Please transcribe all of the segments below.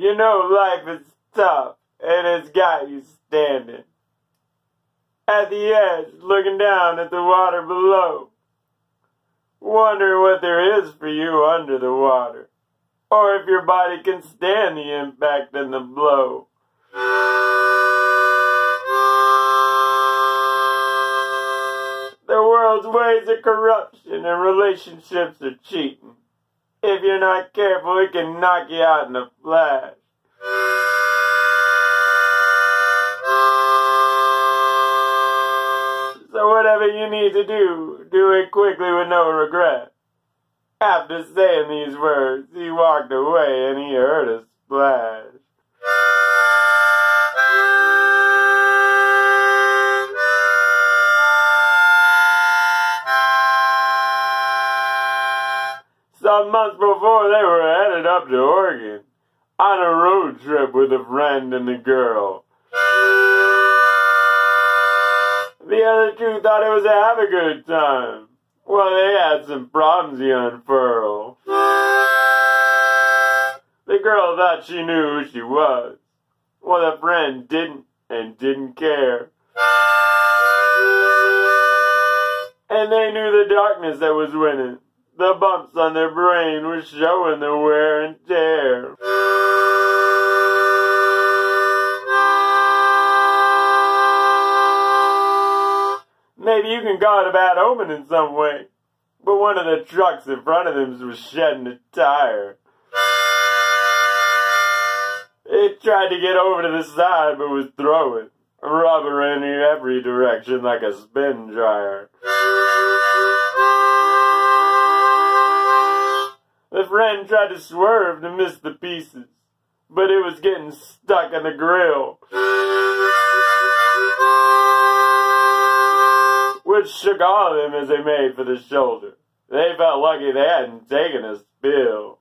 You know life is tough, and it's got you standing at the edge, looking down at the water below, wondering what there is for you under the water, or if your body can stand the impact and the blow. The world's ways are corruption and relationships are cheating. If you're not careful, it can knock you out in a flash. So whatever you need to do, do it quickly with no regret. After saying these words, he walked away and he heard a splash. Some months before, they were headed up to Oregon on a road trip with a friend and the girl. The other two thought it was a have a good time. Well, they had some problems to unfurl. The girl thought she knew who she was. Well, the friend didn't and didn't care. And they knew the darkness that was winning. The bumps on their brain were showing the wear and tear. Maybe you can call it a bad omen in some way, but one of the trucks in front of them was shedding a tire. It tried to get over to the side, but was throwing rubber in every direction like a spin dryer. The friend tried to swerve to miss the pieces, but it was getting stuck in the grill, which shook all of them as they made for the shoulder. They felt lucky they hadn't taken a spill.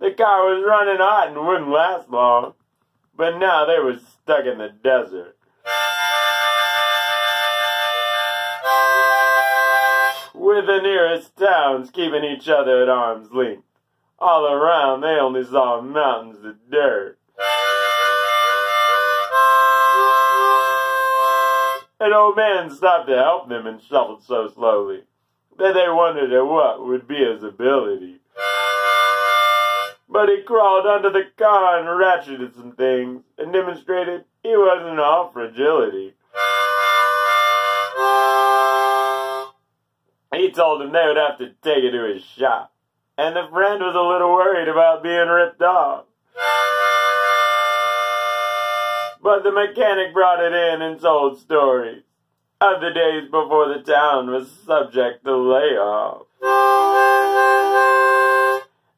The car was running hot and wouldn't last long, but now they were stuck in the desert. With the nearest towns keeping each other at arm's length. All around, they only saw mountains of dirt. An old man stopped to help them and shuffled so slowly that they wondered at what would be his ability. But he crawled under the car and ratcheted some things and demonstrated he wasn't all fragility. He told him they would have to take it to his shop, and the friend was a little worried about being ripped off. But the mechanic brought it in and told stories of the days before the town was subject to layoff.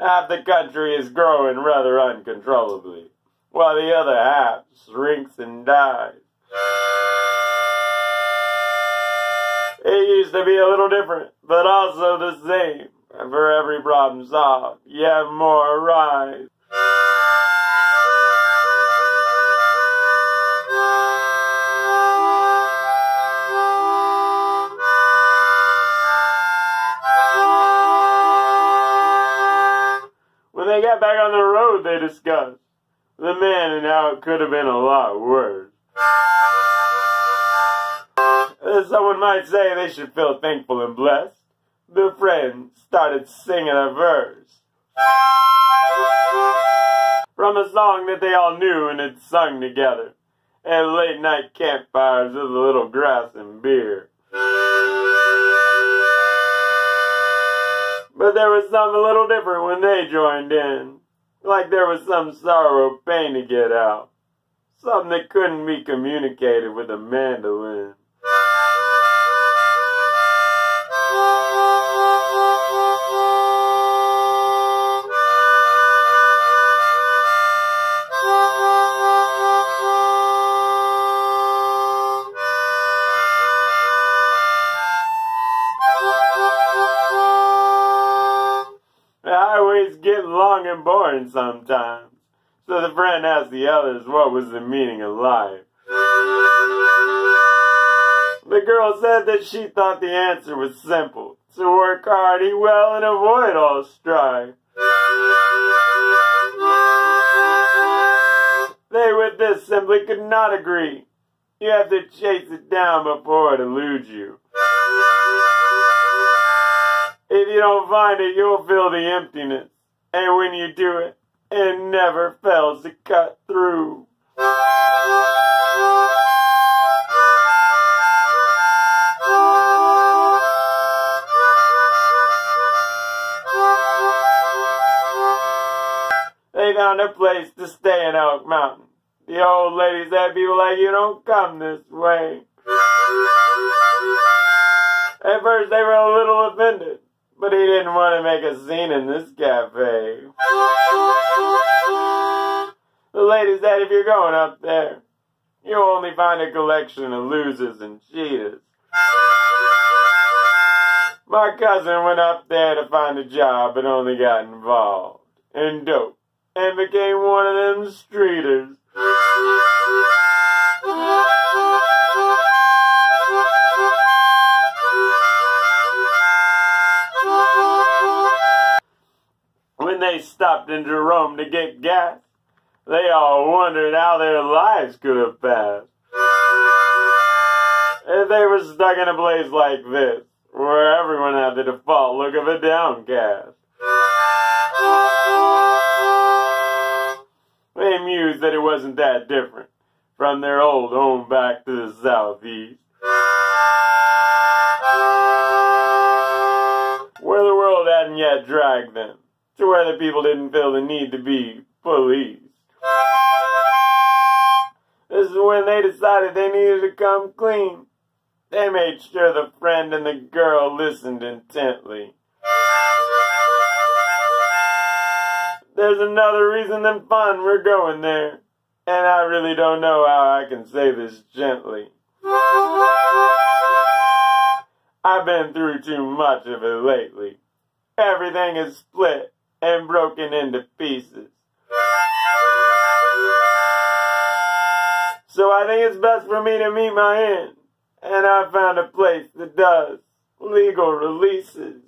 Half the country is growing rather uncontrollably, while the other half shrinks and dies. It used to be a little different, but also the same. And for every problem solved, yet more arise. When they got back on the road, they discussed the man and how it could have been a lot worse. Someone might say they should feel thankful and blessed. The friend started singing a verse from a song that they all knew and had sung together at late night campfires with a little grass and beer. But there was something a little different when they joined in, like there was some sorrow or pain to get out, something that couldn't be communicated with a mandolin. Long and boring sometimes, so the friend asked the others what was the meaning of life. The girl said that she thought the answer was simple: to work hard, eat well, and avoid all strife. They with this simply could not agree. You have to chase it down before it eludes you. If you don't find it, you'll feel the emptiness. And when you do it, it never fails to cut through. They found a place to stay in Elk Mountain. The old lady said, people like you don't come this way. At first they were a little offended, but he didn't want to make a scene in this cafe. The lady said, if you're going up there, you'll only find a collection of losers and cheaters. My cousin went up there to find a job and only got involved in dope and became one of them streeters. When they stopped in Jerome to get gas, they all wondered how their lives could have passed. If they were stuck in a place like this, where everyone had the default look of a downcast. They mused that it wasn't that different from their old home back to the southeast, where the world hadn't yet dragged them to where the people didn't feel the need to be policed. This is when they decided they needed to come clean. They made sure the friend and the girl listened intently. There's another reason than fun we're going there, and I really don't know how I can say this gently. I've been through too much of it lately. Everything is split and broken into pieces. So I think it's best for me to meet my end, and I found a place that does legal releases.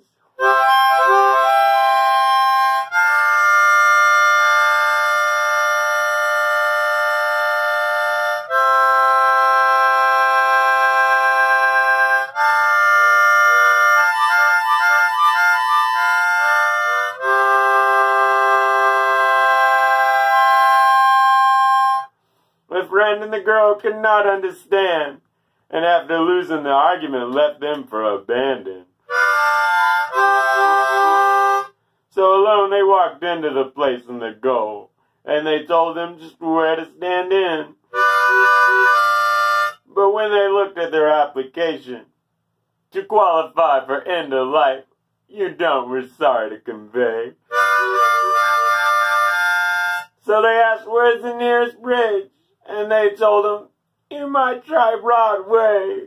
The friend and the girl could not understand, and after losing the argument, left them for abandon. So alone they walked into the place and the goal, and they told them just where to stand in. But when they looked at their application, to qualify for end of life, you don't, we're sorry to convey. So they asked, where's the nearest bridge? And they told him, you might try Broadway.